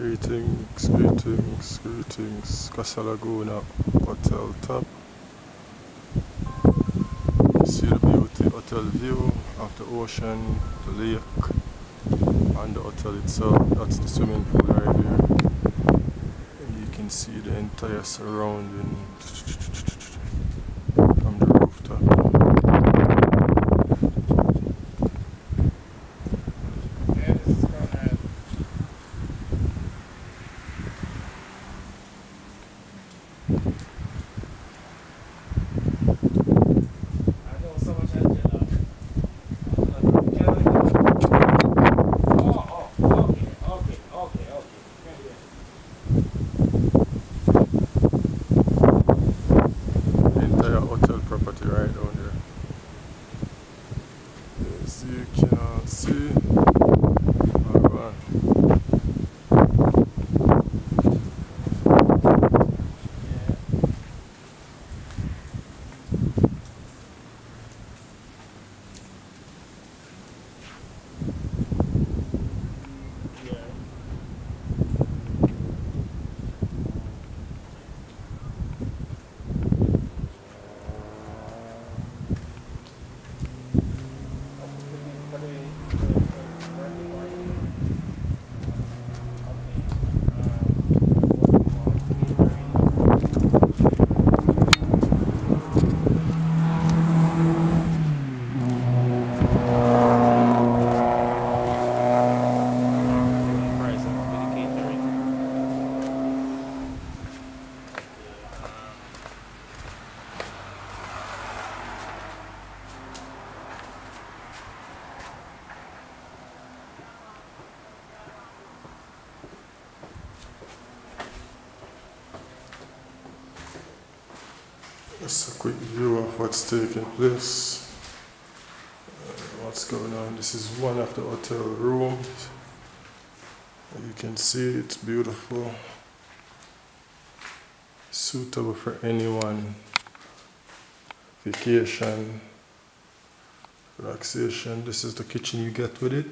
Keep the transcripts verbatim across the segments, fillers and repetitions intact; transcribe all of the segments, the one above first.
Greetings, greetings, greetings, Casa Lagoona Hotel Top. You see the beauty hotel view of the ocean, the lake, and the hotel itself. That's the swimming pool right there. And you can see the entire surrounding from the rooftop. Property right down there. As you can see, alright. Yeah. Yeah. Just a quick view of what's taking place, uh, what's going on. This is one of the hotel rooms. You can see it's beautiful, suitable for anyone, vacation, relaxation. This is the kitchen you get with it.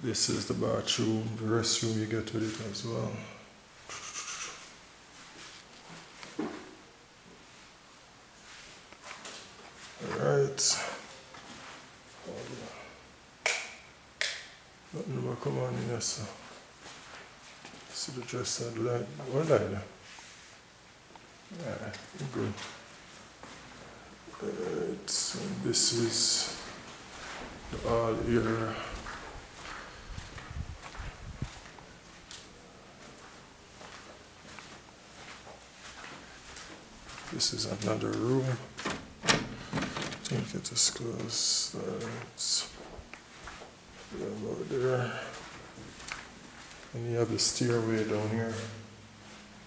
This is the bathroom, the restroom you get with it as well. Alright. Come on in, yes, sir. See the dresser light. What light? Alright, good. Alright, so this is the all area. This is another room. I think it is close. That's about there. And you have the stairway down here.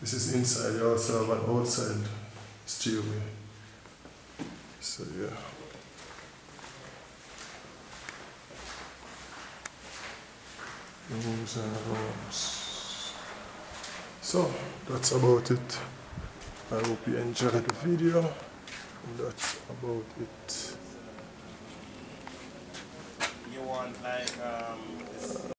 This is inside. You also have an outside stairway. So yeah. Rooms and rooms. So that's about it. I hope you enjoyed the video. And that's about it. You want like um